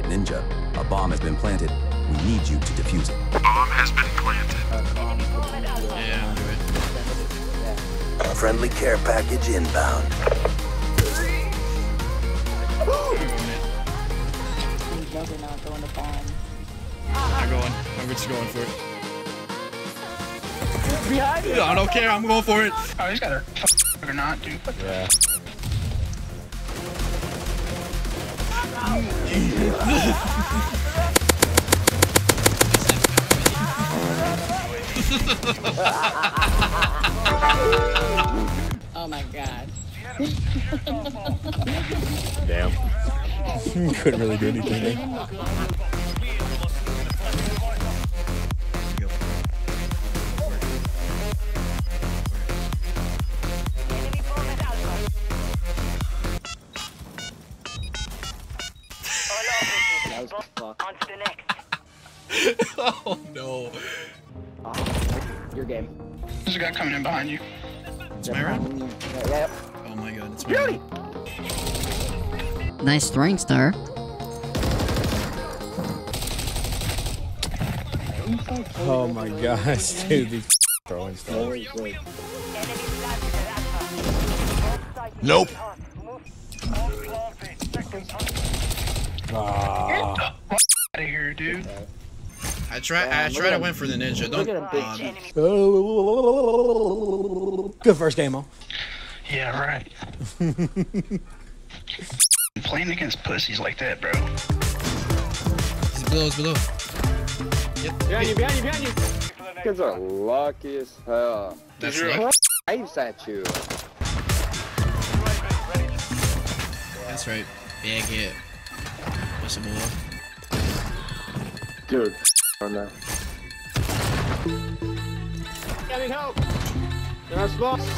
right, Ninja. A bomb has been planted. We need you to defuse it. Bomb has been planted. Yeah, do it. Friendly care package inbound. Please no, they're not going to bomb. I'm going. I'm just going for it. Behind you. I don't care. I'm going for it. Oh, he's got her. Or not, dude. Yeah. Oh my god. Damn. Couldn't really do anything there. On to the next. Oh no. Your game. There's a guy coming in behind you. It's my round. Yep. Oh my god, it's beauty. Nice throwing star. Oh my gosh, dude, these throwing stars. Nope. Ah. Get the out of here, dude. Okay. I tried to win for the Ninja. Don't. Good first ammo. Yeah, right. Playing against pussies like that, bro. He's below. He's below. Yep. Behind you. Behind you. Behind you. Kids are lucky as hell. That's right. Knives at you. That's right. Big hit. Some more. Dude, on that. I need help. There's lost.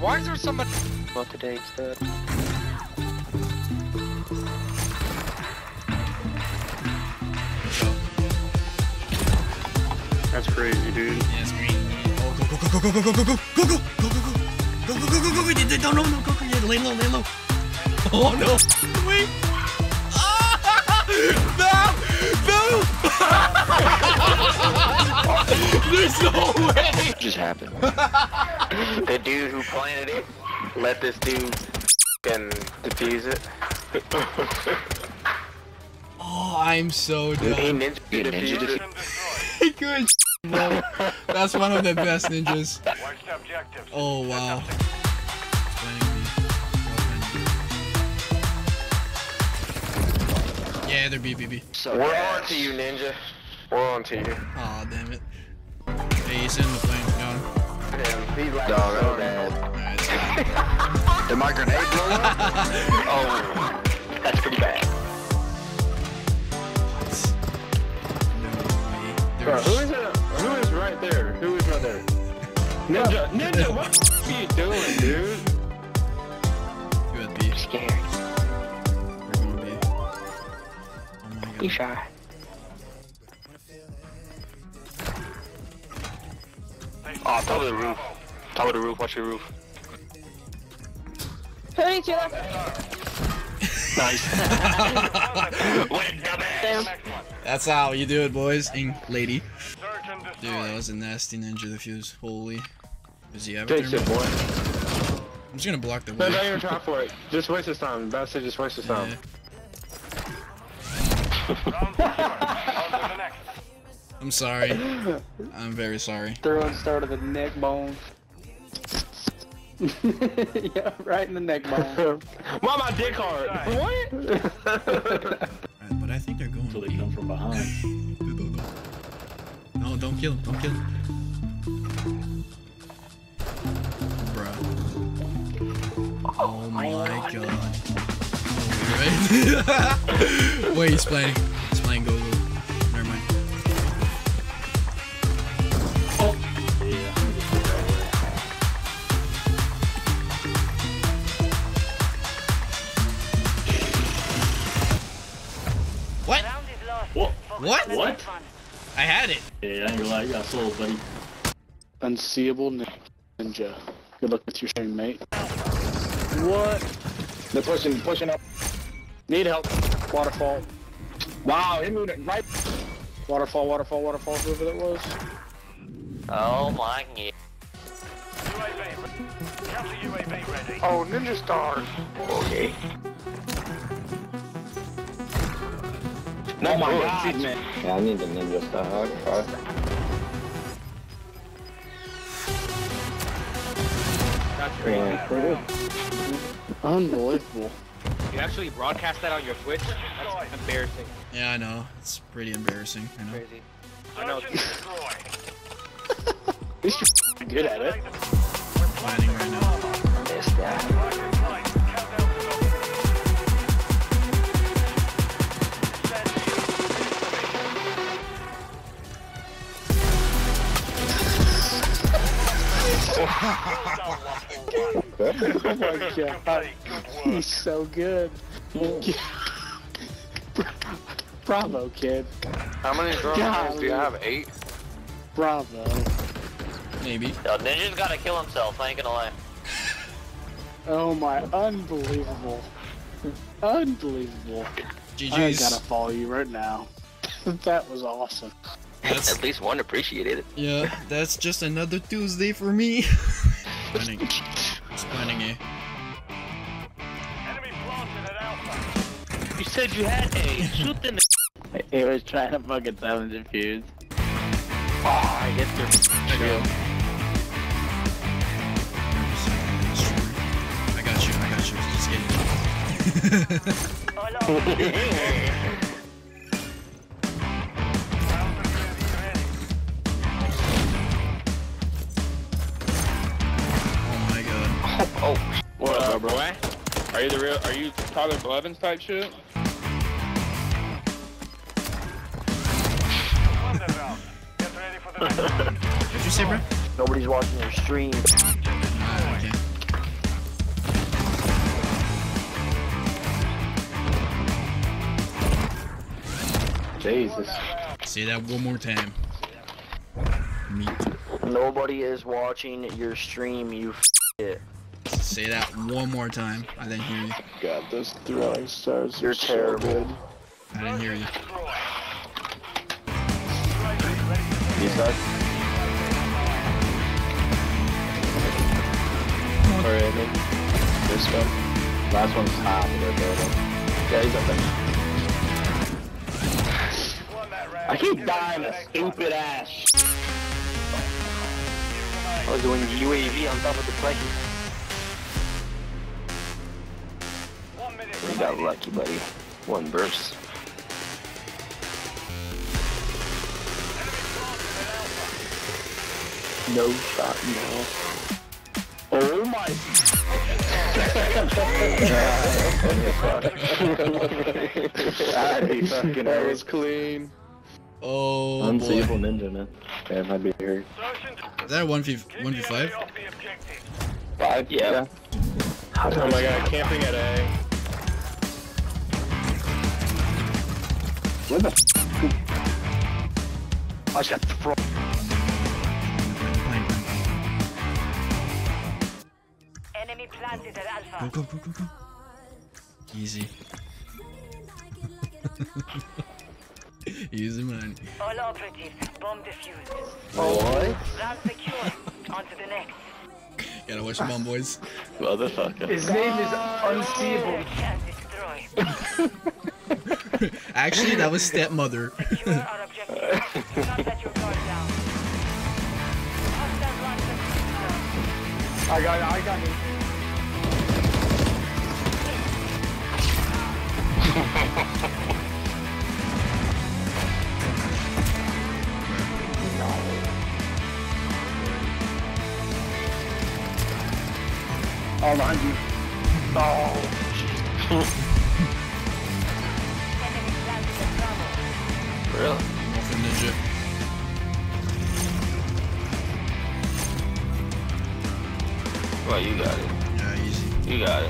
Why is there somebody? What today's dead. That's crazy, dude. Yeah, it's green. Oh, go, go, go, go, go, go, go, go, go, go, go, go. Go, go, go, go, go, go, yeah, lay low, lay low. Oh, no. Wait. Oh, no, no. There's no way. It just happened. The dude who planted it let this dude and defuse it. Oh, I'm so dumb. He could. No, that's one of the best ninjas. Oh wow. Yeah, they're BBB. So we're on to you, Ninja. We're on to you. Aw, oh, damn it. Hey, he's in the plane. Got him. Damn, dog, so bad. Alright, did my grenade blow up? Oh, that's pretty bad. Bro, who is it? Who is right there? Who is right there? Ninja! Ninja! What the f*** are you doing, dude? You would be scared. We're gonna be... Oh my god. Be shy. Oh, top of the roof. Top of the roof, watch your roof. Hurry, killer! Nice. Win, dumbass! That's how you do it, boys and lady. Dude, that was a nasty Ninja defuse. Holy. Is he ever? Take it, boy. I'm just gonna block the way. No, don't even try for it. Just waste his time. That's it, just waste his time. Yeah. I'm sorry. I'm very sorry. Throwing start of the neck bone. Yeah, right in the neck bone. Why my dick hard? What? Right, but I think they're going. Until they come from behind. No, don't kill him. Don't kill him. Bruh. Oh my god. Oh, right. Wait, he's playing. He's playing. Go, go. Never mind. Oh. What? What? I had it. Yeah, I ain't gonna lie, you got sold, buddy. Unseeable Ninja. Good luck with your shame, mate. What? They're pushing up. Need help. Waterfall. Wow, he moved it right. Waterfall, whoever that was. Oh my god. UAV. Counter UAV ready. Oh, ninja stars. Okay. Oh my god, man. Yeah, I need the ninja star. Unbelievable. You actually broadcast that on your Twitch? That's embarrassing. Yeah, I know. It's pretty embarrassing. I know. Crazy. I know. At least you're good at it. I'm planning right now. This guy. Oh my god, he's so good. Bravo, kid. How many drones do you have? 8? Bravo. Maybe. Yo, Ninja's gotta kill himself, I ain't gonna lie. Oh my, unbelievable. Unbelievable. GG's. I gotta follow you right now. That was awesome. That's, at least one appreciated it. Yeah, that's just another Tuesday for me. Planning. It's planning A. Enemy planted at Alpha. You said you had A. Shoot them. He was trying to fucking silence the fuse. Oh, I hit the shield. I got you. Just get it. Oh, what up, bro? Are you the real? Are you Tyler Blevins type shit? What'd you say, bro? Nobody's watching your stream. Okay. Jesus. Say that one more time. Me. Nobody is watching your stream. You f***. Say that one more time. I didn't hear you. God, those throwing stars. You're so terrible. Good. I didn't hear you. You suck. Alright, this one. Last one's hot. Yeah, he's up there. I keep dying a stupid ass. I was doing UAV on top of the plane. We got lucky, buddy. One burst. No shot, no. Oh my! That was clean. Oh, Unseeable Ninja, man. Damn, I'd be hurt. Is that a 1v5? 5? Yeah. Oh my god, camping at A. Where the f***? I just got thrown. Enemy planted at Alpha. Go. Easy. Easy, man. All operatives, bomb defused. Oh, what? Round secure. On to the next. Gotta watch bomb, boys. Motherfucker. His name is Unseeable. Can't destroy. Actually, that was stepmother. I got it. All behind you. Oh. Really? Nothing ninja. Well, you got it. Yeah, easy. You got it.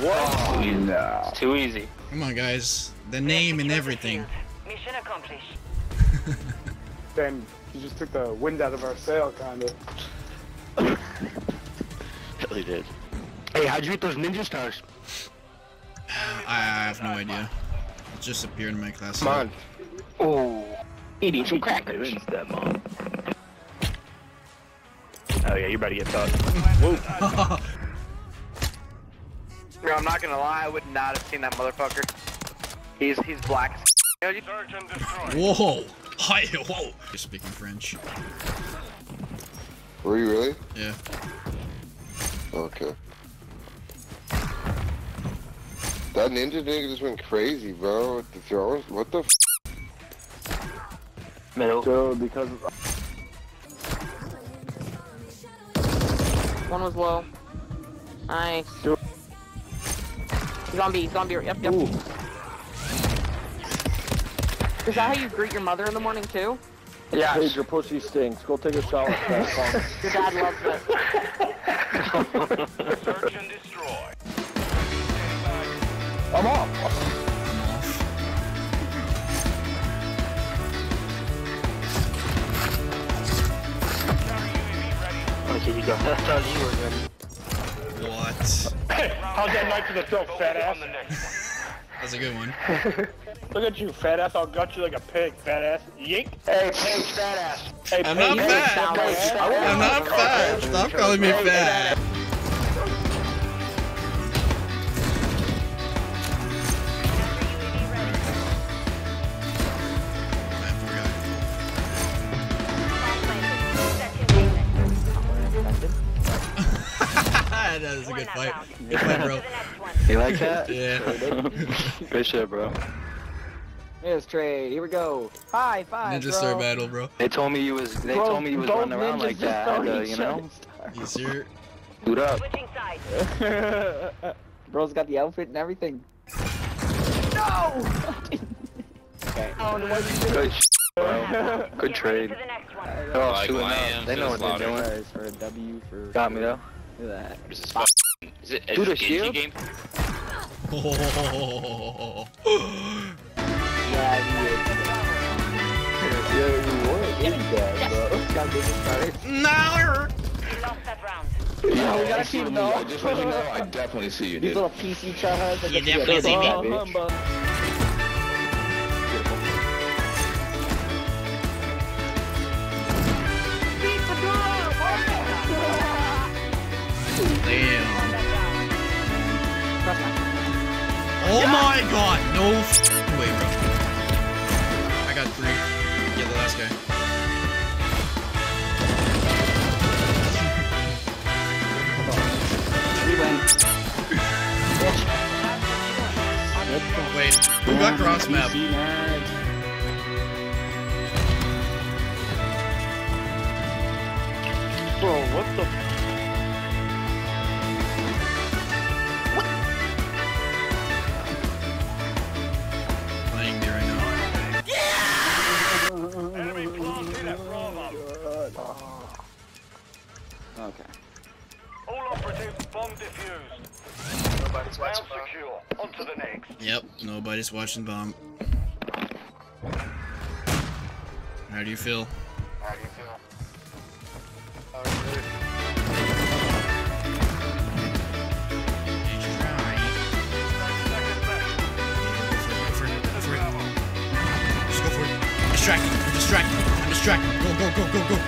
What? Oh, no. It's too easy. Come on, guys. The name and everything. Mission accomplished. Damn, you just took the wind out of our sail, kinda. Really did. Hey, how'd you get those ninja stars? I have no idea. It just appeared in my class. Come on. Oh, eating some crackers. That mom. Oh yeah, you better get thought. Whoa. Bro, I'm not gonna lie, I would not have seen that motherfucker. He's black. Whoa! Hi! Whoa! You're speaking French. Were you really? Yeah. Okay. That ninja nigga just went crazy, bro. With the throwers. What the f? Middle. So because of one was low. Nice. Zombie, zombie. Yep, yep. Ooh. Is that how you greet your mother in the morning too? Yeah. Hey, your pussy stinks. Go take a shower. Your dad loves this. Search and destroy. I'm off. Okay, you go. That's how you were good. What? How's that knife to the throat, fat ass? That's a good one. Look at you, fat ass. I'll gut you like a pig, fat ass. Yeek. Hey, pig, fat ass. Hey, I'm not fat. I'm not fat. Stop calling me fat. That was a good fight. Good fight, bro. You like that? Yeah. Good shit, bro. Here's trade. Here we go. High five, ninja star battle, bro. They told me you was. They told me you was running around like that. You know. You sure? Dude up. Bro's got the outfit and everything. No. Okay. Oh, no, good shit, bro. Good trade. Oh, like, they know what they're doing. Nice for a W for. Got me though. Look at that. Is this a shield? Game? Oh. Yeah, you would. Yes. No! Yeah, we gotta keep though. I just want you to know, I definitely see you, dude. These little PC tryhards that get definitely see me, bitch. Oh my god, no way, bro. I got three. Yeah, the last guy. Wait, who got cross map? Bro, what the? Okay. All operatives, bomb defused. Nobody's watching bomb. Secure. On to the next. Yep, nobody's watching bomb. How do you feel? How do you feel? How do you feel? Just go for it. I'm distracted. I'm distracted. I'm distracted. Go, go, go, go, go.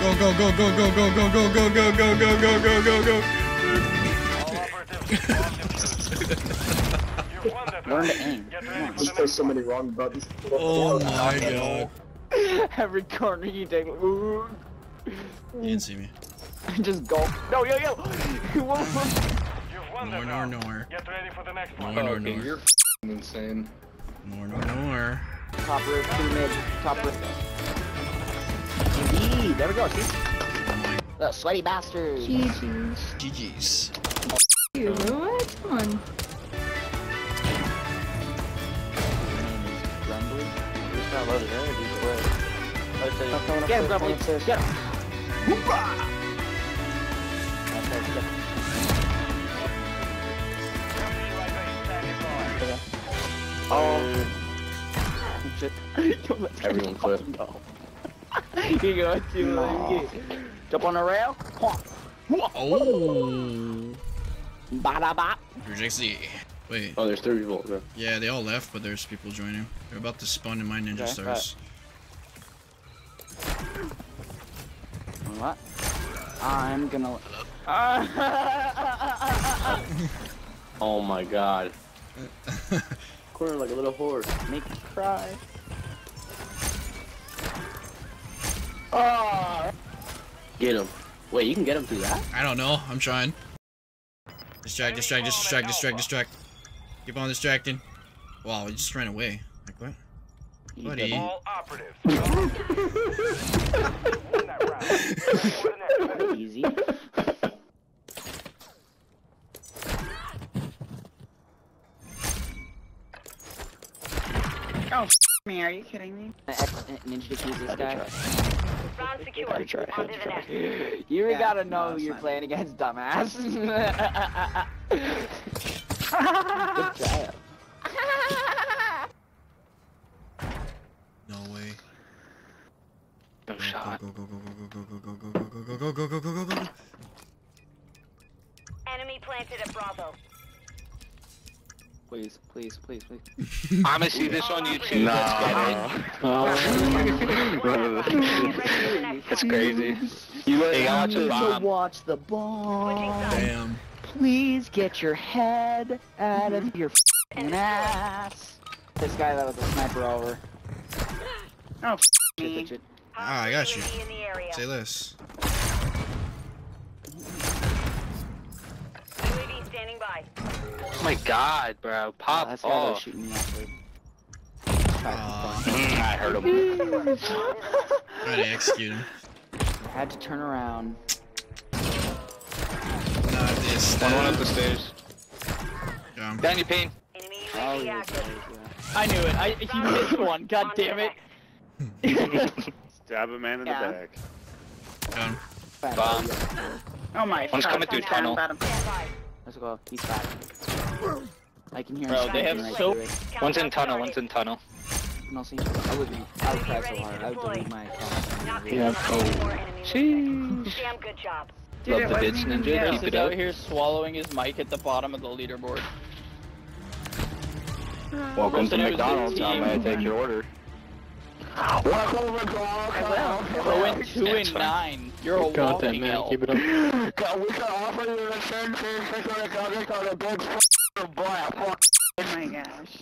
Go go go go go go go go go go go go go go go go. Learn to aim. There's still so many wrong buttons. Oh my god. Every corner you take. You didn't see me. Just go. No yo yo. More nor nor. Get ready for the next one. More nor nor. You're insane. More nor nor. Top roof, two mid, top roof. Indeed, there we go, see? Little sweaty bastard. GG's. GG's. Dude, what? Come on. Get him, Grumbly. Get him. Whoopah! Oh. Shit. Don't let everyone clip. Go. You go too. No. Jump on the rail. Oh. Ba-da-ba. Wait. Oh, there's 3 people. Yeah. Yeah, they all left, but there's people joining. They're about to spawn in my ninja stars. Right. What? I'm gonna. Oh my god. Corner like a little horse. Make me cry. Oh. Get him. Wait, you can get him through that? I don't know. I'm trying. Distract, distract, distract, distract, distract. Keep on distracting. Wow, he just ran away. Like what? Buddy. All operative. Easy. Oh, me, are you kidding me? Ninja defuse this guy. Round secure. You gotta know you're playing against dumbass. Good job. No way. Go shot. Go go go go go go go go go go go go go. Enemy planted at Bravo. Please, please, please, please. I'm gonna see this on YouTube. No. That's crazy. You gotta watch the bomb. Damn. Please get your head out of your f***ing ass. This guy that was a sniper over. Oh, shit. Ah, I got you. Say this. UAV standing by. Oh my god, bro. Pop off. Oh, shooting me actually. I heard him. Try to execute him. I had to turn around. Not this time. One up the stairs. Down your pain. Oh, yeah. I knew it. He missed one. God damn it. Stab a man in the back. Down. Bomb. Oh my god. One's coming through tunnel. Let's go. He's back. I can hear him. Bro, they have so. One's in tunnel. One's in tunnel. No, see. I would be. I would cry so hard. I would delete my account. Yeah. Oh. Jeez. Damn, good job. Love the bitch ninja. Keep it up. Out here swallowing his mic at the bottom of the leaderboard. Welcome to McDonald's. I may take your order. Welcome to McDonald's. I went 2 and 9. You're a walking hell. Keep it up. God, we can offer you a $10 on a big f***ing boy. Oh my gosh.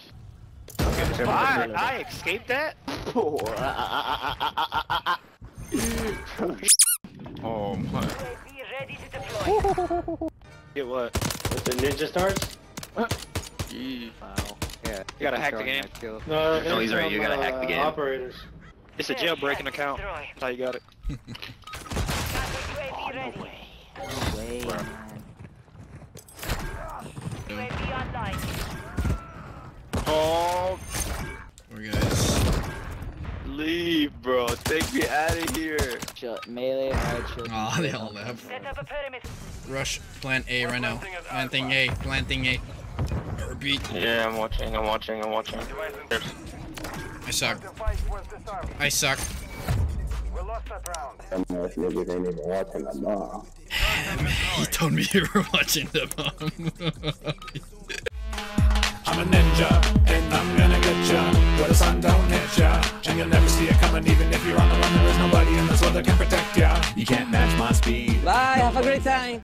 I escaped that? Oh my. Get what? With the ninja stars? Wow. Yeah. You gotta hack the game. No, he's right. You gotta hack the game. Operators. It's a jailbreaking account. That's how you got it. Oh, no way. No way, man. Oh. We're guys. Leave, bro. Take me out of here. Melee, oh, they all left. Rush, plant A right now. Planting A. Planting A. Repeat. Yeah, I'm watching. I'm watching. I'm watching. I suck. I suck. I don't know if maybe they even watching the bomb. He told me you were watching the bomb. I'm a ninja, and I'm gonna get ya. Where the sun don't hit ya, and you'll never see it coming. Even if you're on the run, there is nobody in this world that can protect ya. You can't match my speed. Bye, have a great time.